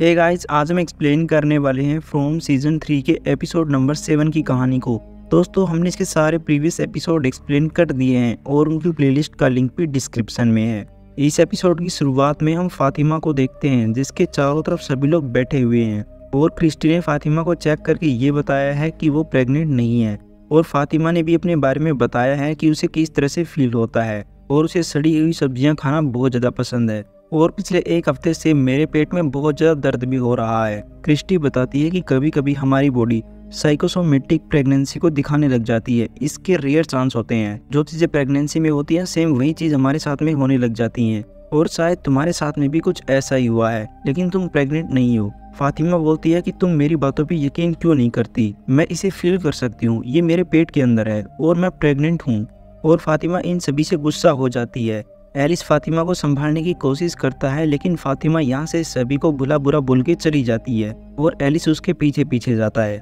Hey guys, आज हम explain करने वाले हैं फ्रॉम सीजन 3 के एपिसोड नंबर 7 की कहानी को। दोस्तों, हमने इसके सारे प्रीवियस एपिसोड एक्सप्लेन कर दिए हैं और उनकी प्लेलिस्ट का लिंक भी डिस्क्रिप्शन में है। इस एपिसोड की शुरुआत में हम फातिमा को देखते हैं जिसके चारों तरफ सभी लोग बैठे हुए हैं और क्रिस्टी ने फातिमा को चेक करके ये बताया है कि वो प्रेग्नेंट नहीं है और फातिमा ने भी अपने बारे में बताया है कि उसे किस तरह से फील होता है और उसे सड़ी हुई सब्जियां खाना बहुत ज़्यादा पसंद है और पिछले एक हफ्ते से मेरे पेट में बहुत ज़्यादा दर्द भी हो रहा है। क्रिस्टी बताती है कि कभी कभी हमारी बॉडी साइकोसोमेटिक प्रेगनेंसी को दिखाने लग जाती है। इसके रेयर चांस होते हैं। जो चीज़ें प्रेगनेंसी में होती हैं सेम वही चीज़ हमारे साथ में होने लग जाती हैं और शायद तुम्हारे साथ में भी कुछ ऐसा ही हुआ है, लेकिन तुम प्रेग्नेंट नहीं हो। फातिमा बोलती है कि तुम मेरी बातों पे यकीन क्यों नहीं करती, मैं इसे फील कर सकती हूँ, ये मेरे पेट के अंदर है और मैं प्रेग्नेंट हूँ। और फातिमा इन सभी से गुस्सा हो जाती है। एलिस फातिमा को संभालने की कोशिश करता है लेकिन फातिमा यहाँ से सभी को भुला बुरा बोल के चली जाती है और एलिस उसके पीछे पीछे जाता है।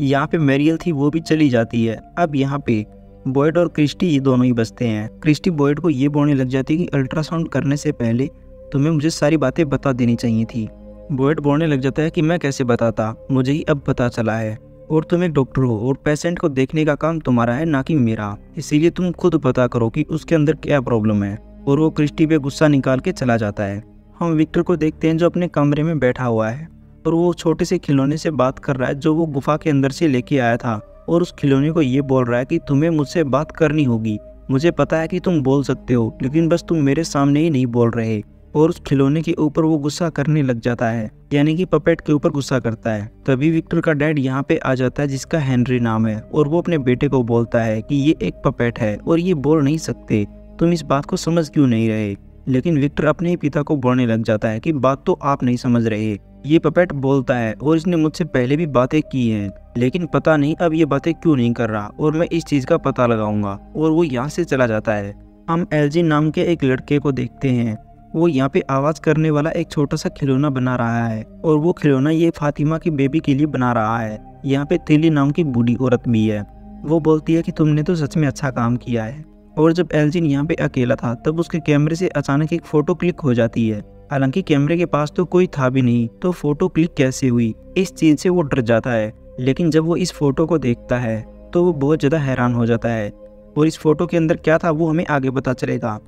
यहाँ पे मेरियल थी, वो भी चली जाती है। अब यहाँ पे बॉयड और क्रिस्टी ये दोनों ही बचते हैं। क्रिस्टी बॉयड को ये बोलने लग जाती है कि अल्ट्रासाउंड करने से पहले तुम्हें मुझे सारी बातें बता देनी चाहिए थी। बॉयड बोलने लग जाता है कि मैं कैसे बताता, मुझे ही अब पता चला है और तुम एक डॉक्टर हो और पेशेंट को देखने का काम तुम्हारा है ना कि मेरा, इसीलिए तुम खुद पता करो कि उसके अंदर क्या प्रॉब्लम है। और वो क्रिस्टी पे गुस्सा निकाल के चला जाता है। हम विक्टर को देखते हैं जो अपने कमरे में बैठा हुआ है और वो छोटे से खिलौने से बात कर रहा है जो वो गुफा के अंदर से लेके आया था और उस खिलौने को ये बोल रहा है कि तुम्हें मुझसे बात करनी होगी, मुझे पता है कि तुम बोल सकते हो लेकिन बस तुम मेरे सामने ही नहीं बोल रहे। और उस खिलौने के ऊपर वो गुस्सा करने लग जाता है, यानी कि पपेट के ऊपर गुस्सा करता है। तभी विक्टर का डैड यहाँ पे आ जाता है जिसका हेनरी नाम है और वो अपने बेटे को बोलता है कि ये एक पपेट है और ये बोल नहीं सकते, तुम इस बात को समझ क्यों नहीं रहे। लेकिन विक्टर अपने ही पिता को बोलने लग जाता है कि बात तो आप नहीं समझ रहे, ये पपेट बोलता है और इसने मुझसे पहले भी बातें की हैं लेकिन पता नहीं अब ये बातें क्यों नहीं कर रहा और मैं इस चीज़ का पता लगाऊंगा। और वो यहाँ से चला जाता है। हम एल्जिन नाम के एक लड़के को देखते हैं, वो यहाँ पे आवाज़ करने वाला एक छोटा सा खिलौना बना रहा है और वो खिलौना ये फातिमा की बेबी के लिए बना रहा है। यहाँ पे तिली नाम की बूढ़ी औरत भी है, वो बोलती है कि तुमने तो सच में अच्छा काम किया है। और जब एल्जिन यहाँ पे अकेला था तब उसके कैमरे से अचानक एक फ़ोटो क्लिक हो जाती है, हालांकि कैमरे के पास तो कोई था भी नहीं तो फ़ोटो क्लिक कैसे हुई, इस चीज़ से वो डर जाता है। लेकिन जब वो इस फ़ोटो को देखता है तो वो बहुत ज़्यादा हैरान हो जाता है और इस फ़ोटो के अंदर क्या था वो हमें आगे पता चलेगा।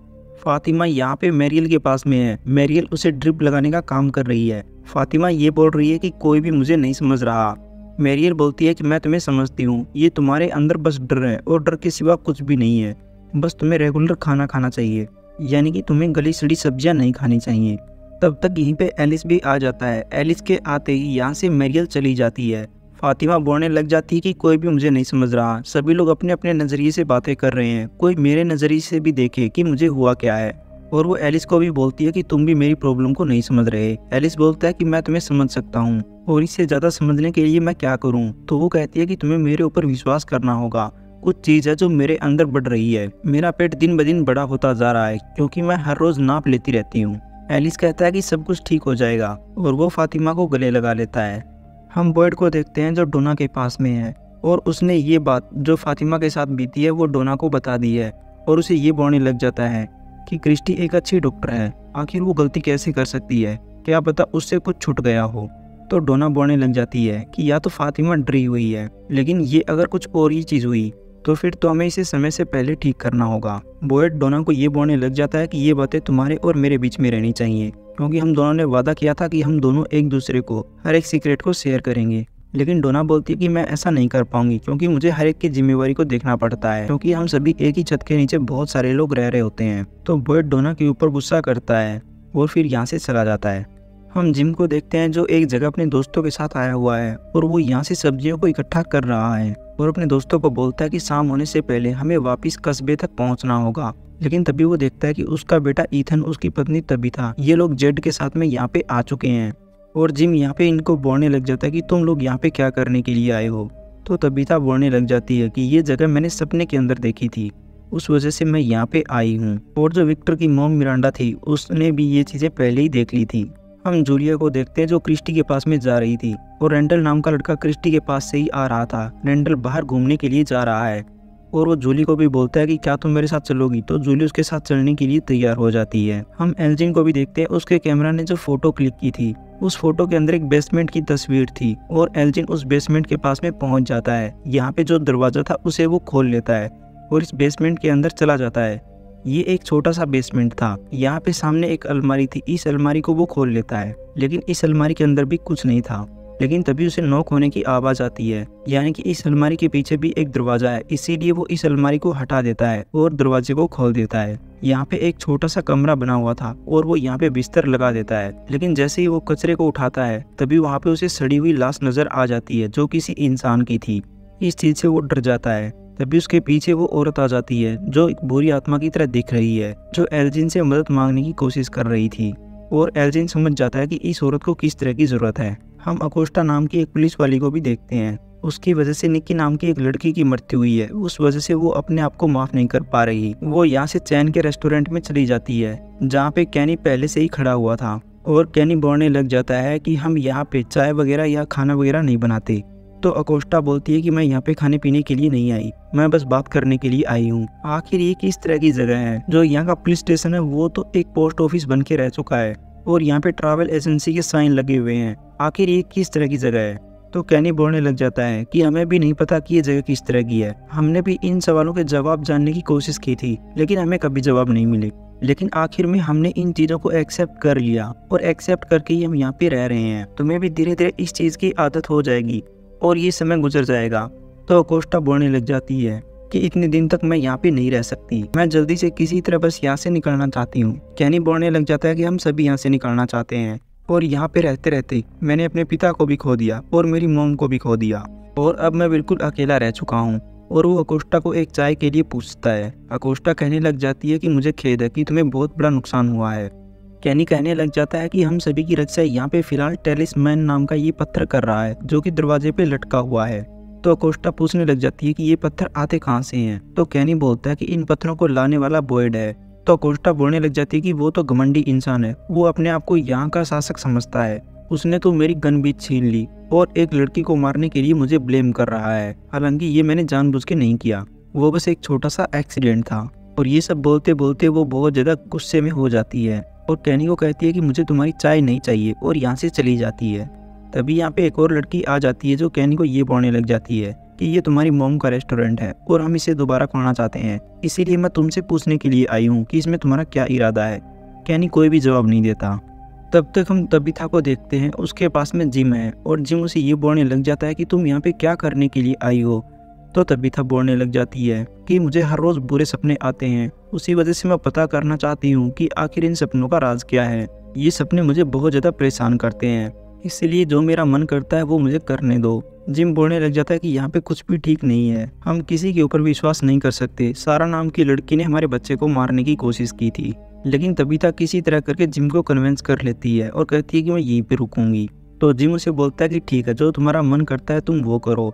फातिमा यहाँ पे मेरियल के पास में है, मेरियल उसे ड्रिप लगाने का काम कर रही है। फातिमा ये बोल रही है कि कोई भी मुझे नहीं समझ रहा। मेरियल बोलती है कि मैं तुम्हें समझती हूँ, ये तुम्हारे अंदर बस डर है और डर के सिवा कुछ भी नहीं है, बस तुम्हें रेगुलर खाना खाना चाहिए, यानी कि तुम्हें गली सड़ी सब्जियां नहीं खानी चाहिए। तब तक यहीं पे एलिस भी आ जाता है। एलिस के आते ही यहाँ से मेरियल चली जाती है। फातिमा बोलने लग जाती है कि कोई भी मुझे नहीं समझ रहा, सभी लोग अपने अपने नज़रिए से बातें कर रहे हैं, कोई मेरे नज़रिए से भी देखे कि मुझे हुआ क्या है। और वो एलिस को भी बोलती है कि तुम भी मेरी प्रॉब्लम को नहीं समझ रहे। एलिस बोलता है कि मैं तुम्हें समझ सकता हूँ और इससे ज़्यादा समझने के लिए मैं क्या करूँ। तो वो कहती है कि तुम्हें मेरे ऊपर विश्वास करना होगा, कुछ चीज़ है जो मेरे अंदर बढ़ रही है, मेरा पेट दिन ब दिन बड़ा होता जा रहा है क्योंकि मैं हर रोज़ नाप लेती रहती हूँ। एलिस कहता है कि सब कुछ ठीक हो जाएगा और वो फातिमा को गले लगा लेता है। हम बॉयड को देखते हैं जो डोना के पास में है और उसने ये बात जो फातिमा के साथ बीती है वो डोना को बता दी है और उसे ये बोलने लग जाता है कि क्रिस्टी एक अच्छी डॉक्टर है, आखिर वो गलती कैसे कर सकती है, क्या पता उससे कुछ छूट गया हो। तो डोना बोलने लग जाती है कि या तो फातिमा डरी हुई है, लेकिन ये अगर कुछ और ही चीज़ हुई तो फिर तो हमें इसे समय से पहले ठीक करना होगा। बॉयड डोना को ये बोलने लग जाता है कि ये बातें तुम्हारे और मेरे बीच में रहनी चाहिए क्योंकि हम दोनों ने वादा किया था कि हम दोनों एक दूसरे को हर एक सीक्रेट को शेयर करेंगे। लेकिन डोना बोलती है कि मैं ऐसा नहीं कर पाऊंगी क्योंकि मुझे हर एक की जिम्मेवारी को देखना पड़ता है, क्योंकि हम सभी एक ही छत के नीचे बहुत सारे लोग रह रहे होते हैं। तो बॉयड डोना के ऊपर गुस्सा करता है और फिर यहाँ से चला जाता है। हम जिम को देखते हैं जो एक जगह अपने दोस्तों के साथ आया हुआ है और वो यहाँ से सब्जियों को इकट्ठा कर रहा है और अपने दोस्तों को बोलता है कि शाम होने से पहले हमें वापस कस्बे तक पहुँचना होगा। लेकिन तभी वो देखता है कि उसका बेटा ईथन, उसकी पत्नी तबीथा, ये लोग जेड के साथ में यहाँ पे आ चुके हैं और जिम यहाँ पे इनको बोलने लग जाता है कि तुम लोग यहाँ पे क्या करने के लिए आए हो। तो तबीथा बोलने लग जाती है कि ये जगह मैंने सपने के अंदर देखी थी, उस वजह से मैं यहाँ पे आई हूँ। और जो विक्टर की मॉम मिरांडा थी उसने भी ये चीज़ें पहले ही देख ली थी। हम जूलिया को देखते हैं जो क्रिस्टी के पास में जा रही थी और रेंडल नाम का लड़का क्रिस्टी के पास से ही आ रहा था। रेंडल बाहर घूमने के लिए जा रहा है और वो जूली को भी बोलता है कि क्या तुम मेरे साथ चलोगी, तो जूली उसके साथ चलने के लिए तैयार हो जाती है। हम एल्जिन को भी देखते हैं, उसके कैमरा ने जो फोटो क्लिक की थी उस फोटो के अंदर एक बेसमेंट की तस्वीर थी और एल्जिन उस बेसमेंट के पास में पहुंच जाता है। यहाँ पे जो दरवाजा था उसे वो खोल लेता है और इस बेसमेंट के अंदर चला जाता है। ये एक छोटा सा बेसमेंट था, यहाँ पे सामने एक अलमारी थी, इस अलमारी को वो खोल लेता है लेकिन इस अलमारी के अंदर भी कुछ नहीं था। लेकिन तभी उसे नॉक होने की आवाज़ आती है, यानी कि इस अलमारी के पीछे भी एक दरवाज़ा है, इसीलिए वो इस अलमारी को हटा देता है और दरवाजे को खोल देता है। यहाँ पे एक छोटा सा कमरा बना हुआ था और वो यहाँ पे बिस्तर लगा देता है, लेकिन जैसे ही वो कचरे को उठाता है तभी वहाँ पे उसे सड़ी हुई लाश नजर आ जाती है जो किसी इंसान की थी। इस चीज़ से वो डर जाता है। तभी उसके पीछे वो औरत आ जाती है जो एक बुरी आत्मा की तरह दिख रही है, जो एल्जिन से मदद मांगने की कोशिश कर रही थी और एल्जिन समझ जाता है कि इस औरत को किस तरह की ज़रूरत है। हम अकोस्टा नाम की एक पुलिस वाली को भी देखते हैं, उसकी वजह से निक्की नाम की एक लड़की की मृत्यु हुई है, उस वजह से वो अपने आप को माफ़ नहीं कर पा रही। वो यहाँ से चैन के रेस्टोरेंट में चली जाती है जहाँ पे कैनी पहले से ही खड़ा हुआ था और कैनी बोलने लग जाता है कि हम यहाँ पे चाय वगैरह या खाना वगैरह नहीं बनाते। तो अकोस्टा बोलती है कि मैं यहाँ पे खाने पीने के लिए नहीं आई, मैं बस बात करने के लिए आई हूँ। आखिर ये किस तरह की जगह है, जो यहाँ का पुलिस स्टेशन है वो तो एक पोस्ट ऑफिस बन के रह चुका है और यहाँ पे ट्रैवल एजेंसी के साइन लगे हुए हैं, आखिर ये किस तरह की जगह है। तो कैनी बोलने लग जाता है कि हमें भी नहीं पता कि ये जगह किस तरह की है, हमने भी इन सवालों के जवाब जानने की कोशिश की थी लेकिन हमें कभी जवाब नहीं मिले, लेकिन आखिर में हमने इन चीज़ों को एक्सेप्ट कर लिया और एक्सेप्ट करके ही हम यहाँ पे रह रहे हैं। तुम्हें भी धीरे धीरे इस चीज़ की आदत हो जाएगी और ये समय गुजर जाएगा। तो अकोस्टा बोलने लग जाती है कि इतने दिन तक मैं यहाँ पे नहीं रह सकती, मैं जल्दी से किसी तरह बस यहाँ से निकलना चाहती हूँ। कैनी बोलने लग जाता है कि हम सभी यहाँ से निकलना चाहते हैं और यहाँ पे रहते रहते मैंने अपने पिता को भी खो दिया और मेरी मॉम को भी खो दिया और अब मैं बिल्कुल अकेला रह चुका हूँ। और वो अकोस्टा को एक चाय के लिए पूछता है। अकोस्टा कहने लग जाती है कि मुझे खेद है कि तुम्हें बहुत बड़ा नुकसान हुआ है। कैनी कहने लग जाता है कि हम सभी की रक्षा यहाँ पे फिलहाल टेलिस्मन नाम का ये पत्थर कर रहा है जो कि दरवाजे पे लटका हुआ है। तो अकोस्टा पूछने लग जाती है कि ये पत्थर आते कहाँ से हैं, तो कैनी बोलता है कि इन पत्थरों को लाने वाला बॉयड है। तो अकोस्टा बोलने लग जाती है कि वो तो घमंडी इंसान है, वो अपने आप को यहाँ का शासक समझता है, उसने तो मेरी गन भी छीन ली और एक लड़की को मारने के लिए मुझे ब्लेम कर रहा है, हालांकि ये मैंने जानबूझ के नहीं किया, वो बस एक छोटा सा एक्सीडेंट था। और ये सब बोलते बोलते वो बहुत ज़्यादा गुस्से में हो जाती है और कैनी को कहती है कि मुझे तुम्हारी चाय नहीं चाहिए और यहाँ से चली जाती है। तभी यहाँ पे एक और लड़की आ जाती है जो कैनी को ये बोलने लग जाती है कि ये तुम्हारी मॉम का रेस्टोरेंट है और हम इसे दोबारा खोलना चाहते हैं, इसीलिए मैं तुमसे पूछने के लिए आई हूँ कि इसमें तुम्हारा क्या इरादा है। कैनी कोई भी जवाब नहीं देता। तब तक हम तबिथा को देखते हैं, उसके पास में जिम है और जिम उसे ये बोलने लग जाता है कि तुम यहाँ पे क्या करने के लिए आई हो। तो तबिथा बोलने लग जाती है कि मुझे हर रोज़ बुरे सपने आते हैं, उसी वजह से मैं पता करना चाहती हूँ कि आखिर इन सपनों का राज क्या है, ये सपने मुझे बहुत ज़्यादा परेशान करते हैं, इसलिए जो मेरा मन करता है वो मुझे करने दो। जिम बोलने लग जाता है कि यहाँ पे कुछ भी ठीक नहीं है, हम किसी के ऊपर विश्वास नहीं कर सकते, सारा नाम की लड़की ने हमारे बच्चे को मारने की कोशिश की थी। लेकिन तबिथा किसी तरह करके जिम को कन्विंस कर लेती है और कहती है कि मैं यहीं पर रुकूंगी। तो जिम उसे बोलता है कि ठीक है, जो तुम्हारा मन करता है तुम वो करो।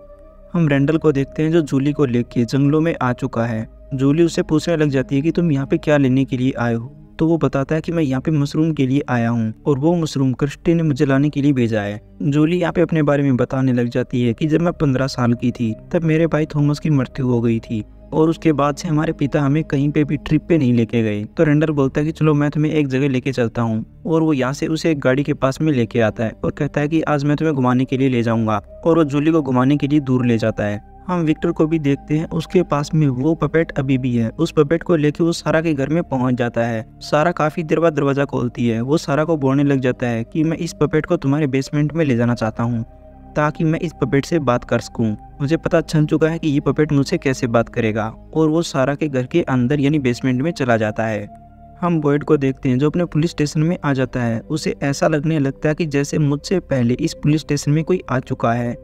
हम रैंडल को देखते हैं जो जूली को लेके जंगलों में आ चुका है। जूली उसे पूछने लग जाती है कि तुम यहाँ पे क्या लेने के लिए आए हो, तो वो बताता है कि मैं यहाँ पे मशरूम के लिए आया हूँ और वो मशरूम क्रिस्टी ने मुझे लाने के लिए भेजा है। जूली यहाँ पे अपने बारे में बताने लग जाती है कि जब मैं 15 साल की थी तब मेरे भाई थॉमस की मृत्यु हो गई थी और उसके बाद से हमारे पिता हमें कहीं पे भी ट्रिप पे नहीं लेके गए। तो रैंडल बोलता है कि चलो मैं तुम्हें एक जगह लेके चलता हूँ और वो यहाँ से उसे एक गाड़ी के पास में लेके आता है और कहता है कि आज मैं तुम्हें घुमाने के लिए ले जाऊँगा और वो जूली को घुमाने के लिए दूर ले जाता है। हम विक्टर को भी देखते हैं, उसके पास में वो पपेट अभी भी है, उस पपेट को लेके वो सारा के घर में पहुँच जाता है। सारा काफ़ी देर बाद दरवाज़ा खोलती है, वो सारा को बोलने लग जाता है कि मैं इस पपेट को तुम्हारे बेसमेंट में ले जाना चाहता हूँ ताकि मैं इस पपेट से बात कर सकूं, मुझे पता चल चुका है कि ये पपेट मुझसे कैसे बात करेगा। और वो सारा के घर के अंदर यानी बेसमेंट में चला जाता है। हम बॉयड को देखते हैं जो अपने पुलिस स्टेशन में आ जाता है, उसे ऐसा लगने लगता है कि जैसे मुझसे पहले इस पुलिस स्टेशन में कोई आ चुका है,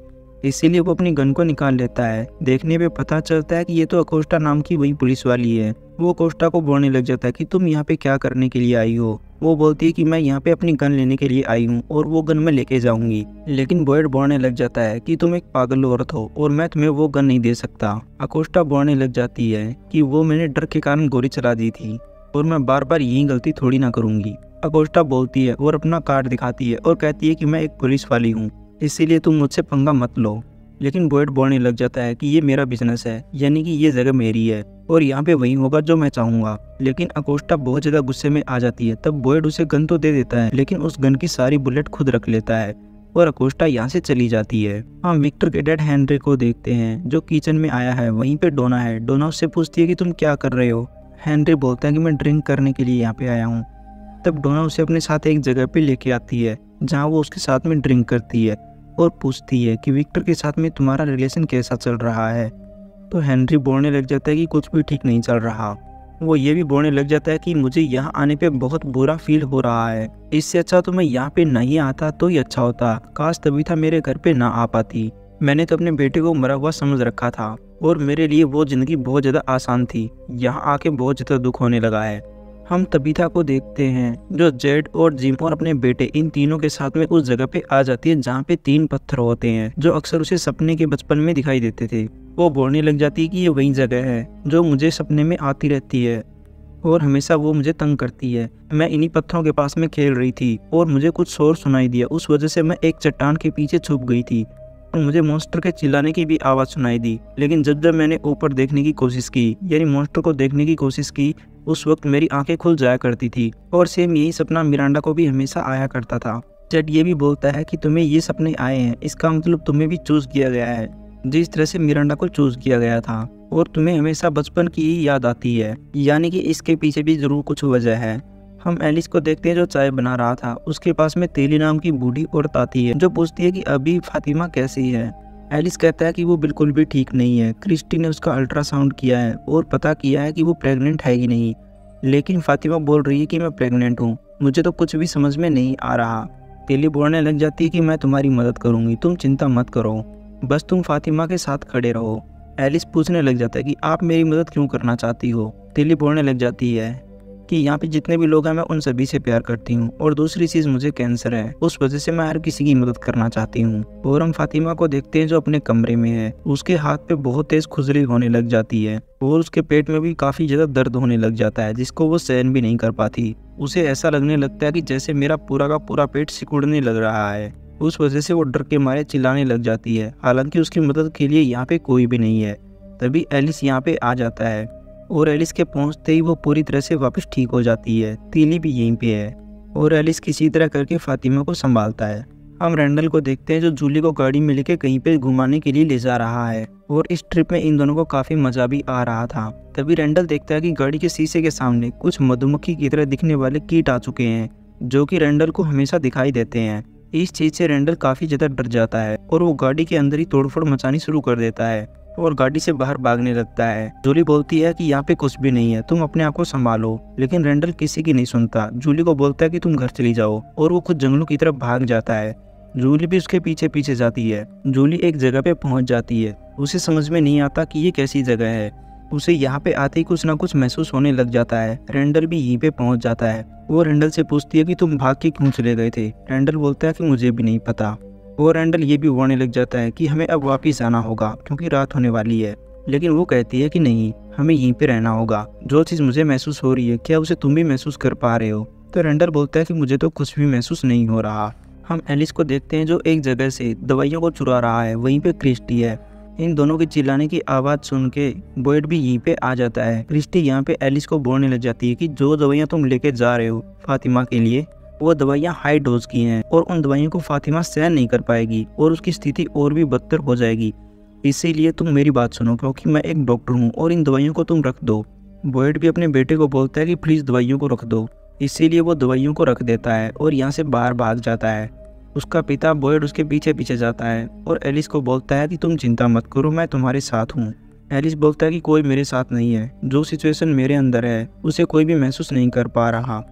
इसीलिए वो अपनी गन को निकाल लेता है। देखने पे पता चलता है कि ये तो अकोस्टा नाम की वही पुलिस वाली है। वो अकोस्टा को बोलने लग जाता है कि तुम यहाँ पे क्या करने के लिए आई हो। वो बोलती है कि मैं यहाँ पे अपनी गन लेने के लिए आई हूँ और वो गन मैं लेके जाऊँगी। लेकिन बॉयड बोलने लग जाता है कि तुम एक पागल औरत हो और मैं तुम्हें वो गन नहीं दे सकता। अकोस्टा बोलने लग जाती है कि वो मैंने डर के कारण गोली चला दी थी और मैं बार बार यही गलती थोड़ी ना करूँगी। अकोस्टा बोलती है और अपना कार्ड दिखाती है और कहती है कि मैं एक पुलिस वाली हूँ, इसीलिए तुम मुझसे पंगा मत लो। लेकिन बॉयड बोलने लग जाता है कि ये मेरा बिजनेस है, यानी कि ये जगह मेरी है और यहाँ पे वही होगा जो मैं चाहूँगा। लेकिन अकोस्टा बहुत ज़्यादा गुस्से में आ जाती है। तब बॉयड उसे गन तो दे देता है लेकिन उस गन की सारी बुलेट खुद रख लेता है और अकोस्टा यहाँ से चली जाती है। हम विक्टर के डैड हेनरी को देखते हैं जो किचन में आया है। वहीं पर डोना है। डोना उससे पूछती है कि तुम क्या कर रहे हो। हेनरी बोलता है कि मैं ड्रिंक करने के लिए यहाँ पे आया हूँ। तब डोना उसे अपने साथ एक जगह पे लेके आती है जहाँ वो उसके साथ में ड्रिंक करती है और पूछती है कि विक्टर के साथ में तुम्हारा रिलेशन कैसा चल रहा है। तो हेनरी बोलने लग जाता है कि कुछ भी ठीक नहीं चल रहा। वो ये भी बोलने लग जाता है कि मुझे यहाँ आने पे बहुत बुरा फील हो रहा है, इससे अच्छा तो मैं यहाँ पे नहीं आता तो ही अच्छा होता। काश तबीथा मेरे घर पे ना आ पाती। मैंने तो अपने बेटे को मरा हुआ समझ रखा था और मेरे लिए वो ज़िंदगी बहुत ज़्यादा आसान थी। यहाँ आके बहुत ज़्यादा दुख होने लगा है। हम तबीथा को देखते हैं जो जेड और जिम और अपने बेटे इन तीनों के साथ में उस जगह पे आ जाती है जहाँ पे तीन पत्थर होते हैं जो अक्सर उसे सपने के बचपन में दिखाई देते थे। वो बोलने लग जाती है कि ये वही जगह है जो मुझे सपने में आती रहती है और हमेशा वो मुझे तंग करती है। मैं इन्हीं पत्थरों के पास में खेल रही थी और मुझे कुछ शोर सुनाई दिया, उस वजह से मैं एक चट्टान के पीछे छुप गई थी और मुझे मॉन्स्टर के चिल्लाने की भी आवाज़ सुनाई दी। लेकिन जब जब मैंने ऊपर देखने की कोशिश की, यानी मॉन्स्टर को देखने की कोशिश की, उस वक्त मेरी आंखें खुल जाया करती थी और सेम यही सपना मिरांडा को भी हमेशा आया करता था। जेड ये भी बोलता है कि तुम्हें ये सपने आए हैं, इसका मतलब तुम्हें भी चूज किया गया है जिस तरह से मिरांडा को चूज किया गया था और तुम्हें हमेशा बचपन की ही याद आती है, यानी कि इसके पीछे भी जरूर कुछ वजह है। हम एलिस को देखते हैं जो चाय बना रहा था। उसके पास में तेली नाम की बूढ़ी औरत आती है जो पूछती है कि अभी फातिमा कैसी है। एलिस कहता है कि वो बिल्कुल भी ठीक नहीं है। क्रिस्टी ने उसका अल्ट्रासाउंड किया है और पता किया है कि वो प्रेग्नेंट है कि नहीं। लेकिन फातिमा बोल रही है कि मैं प्रेग्नेंट हूँ, मुझे तो कुछ भी समझ में नहीं आ रहा। तेली बोलने लग जाती है कि मैं तुम्हारी मदद करूँगी, तुम चिंता मत करो, बस तुम फातिमा के साथ खड़े रहो। एलिस पूछने लग जाता है कि आप मेरी मदद क्यों करना चाहती हो। तेली बोलने लग जाती है कि यहाँ पे जितने भी लोग हैं मैं उन सभी से प्यार करती हूँ और दूसरी चीज़ मुझे कैंसर है, उस वजह से मैं हर किसी की मदद करना चाहती हूँ। और हम फातिमा को देखते हैं जो अपने कमरे में है। उसके हाथ पे बहुत तेज खुजली होने लग जाती है और उसके पेट में भी काफ़ी ज़्यादा दर्द होने लग जाता है जिसको वो सहन भी नहीं कर पाती। उसे ऐसा लगने लगता है कि जैसे मेरा पूरा का पूरा पेट सिकुड़ने लग रहा है। उस वजह से वो डर के मारे चिल्लाने लग जाती है। हालांकि उसकी मदद के लिए यहाँ पे कोई भी नहीं है। तभी एलिस यहाँ पे आ जाता है और एलिस के पहुंचते ही वो पूरी तरह से वापस ठीक हो जाती है। तीली भी यहीं पे है और एलिस किसी तरह करके फातिमा को संभालता है। हम रैंडल को देखते हैं जो जूली को गाड़ी में लेके कहीं पे घुमाने के लिए ले जा रहा है और इस ट्रिप में इन दोनों को काफ़ी मज़ा भी आ रहा था। तभी रैंडल देखता है कि गाड़ी के शीशे के सामने कुछ मधुमक्खी की तरह दिखने वाले कीट आ चुके हैं जो कि रैंडल को हमेशा दिखाई देते हैं। इस चीज़ से रैंडल काफ़ी ज़्यादा डर जाता है और वो गाड़ी के अंदर ही तोड़फोड़ मचानी शुरू कर देता है और गाड़ी से बाहर भागने लगता है। जूली बोलती है कि यहाँ पे कुछ भी नहीं है, तुम अपने आप को संभालो। लेकिन रैंडल किसी की नहीं सुनता। जूली को बोलता है कि तुम घर चली जाओ और वो खुद जंगलों की तरफ भाग जाता है। जूली भी उसके पीछे पीछे जाती है। जूली एक जगह पे पहुँच जाती है। उसे समझ में नहीं आता कि ये कैसी जगह है। उसे यहाँ पे आते ही कुछ ना कुछ महसूस होने लग जाता है। रैंडल भी यहीं पे पहुँच जाता है। वो रैंडल से पूछती है कि तुम भाग के क्यों चले गए थे। रैंडल बोलता है कि मुझे भी नहीं पता। और रैंडल ये भी बोलने लग जाता है कि हमें अब वापस आना होगा क्योंकि रात होने वाली है। लेकिन वो कहती है कि नहीं, हमें यहीं पे रहना होगा। जो चीज़ मुझे महसूस हो रही है क्या उसे तुम भी महसूस कर पा रहे हो। तो रैंडल बोलता है कि मुझे तो कुछ भी महसूस नहीं हो रहा। हम एलिस को देखते हैं जो एक जगह से दवाइयों को चुरा रहा है। वहीं पर क्रिस्टी है। इन दोनों के चिल्लाने की आवाज़ सुन के बॉयड भी यहीं पे आ जाता है। क्रिस्टी यहाँ पे एलिस को बोलने लग जाती है कि जो दवाइयाँ तुम लेके जा रहे हो फातिमा के लिए वो दवाइयाँ हाई डोज की हैं और उन दवाइयों को फातिमा सहन नहीं कर पाएगी और उसकी स्थिति और भी बदतर हो जाएगी। इसीलिए तुम मेरी बात सुनो क्योंकि मैं एक डॉक्टर हूँ और इन दवाइयों को तुम रख दो। बॉयड भी अपने बेटे को बोलता है कि प्लीज़ दवाइयों को रख दो। इसीलिए वो दवाइयों को रख देता है और यहाँ से बाहर भाग जाता है। उसका पिता बॉयड उसके पीछे पीछे जाता है और एलिस को बोलता है कि तुम चिंता मत करो, मैं तुम्हारे साथ हूँ। एलिस बोलता है कि कोई मेरे साथ नहीं है, जो सिचुएशन मेरे अंदर है उसे कोई भी महसूस नहीं कर पा रहा।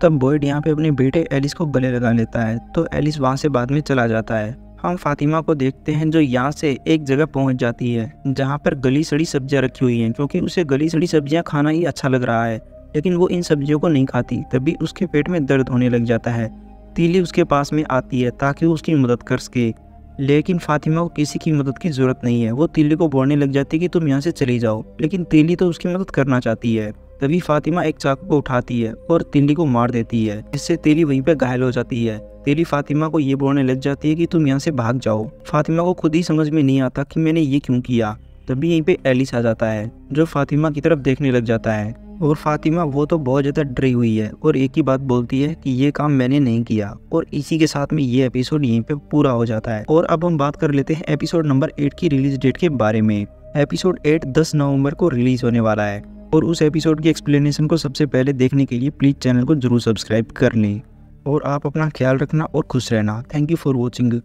तब बॉयड यहाँ पे अपने बेटे एलिस को गले लगा लेता है तो एलिस वहाँ से बाद में चला जाता है। हम फातिमा को देखते हैं जो यहाँ से एक जगह पहुँच जाती है जहाँ पर गली सड़ी सब्जियाँ रखी हुई हैं क्योंकि उसे गली सड़ी सब्जियाँ खाना ही अच्छा लग रहा है। लेकिन वो इन सब्जियों को नहीं खाती। तभी उसके पेट में दर्द होने लग जाता है। तीली उसके पास में आती है ताकि वो उसकी मदद कर सके। लेकिन फातिमा को किसी की मदद की ज़रूरत नहीं है। वो तीली को बोलने लग जाती है कि तुम यहाँ से चली जाओ। लेकिन तीली तो उसकी मदद करना चाहती है। तभी फातिमा एक चाकू को उठाती है और तिल्ली को मार देती है, जिससे तिल्ली वहीं पर घायल हो जाती है। तेरी फातिमा को ये बोलने लग जाती है कि तुम यहाँ से भाग जाओ। फातिमा को खुद ही समझ में नहीं आता कि मैंने ये क्यों किया। तभी यहीं पे एलिस आ जाता है जो फातिमा की तरफ देखने लग जाता है और फातिमा वो तो बहुत ज़्यादा डरी हुई है और एक ही बात बोलती है कि ये काम मैंने नहीं किया। और इसी के साथ में ये एपिसोड यहीं पे पूरा हो जाता है। और अब हम बात कर लेते हैं एपिसोड नंबर 8 की रिलीज डेट के बारे में। एपिसोड 8 10 नवंबर को रिलीज होने वाला है और उस एपिसोड की एक्सप्लेनेशन को सबसे पहले देखने के लिए प्लीज़ चैनल को जरूर सब्सक्राइब कर लें। और आप अपना ख्याल रखना और खुश रहना। Thank you for watching.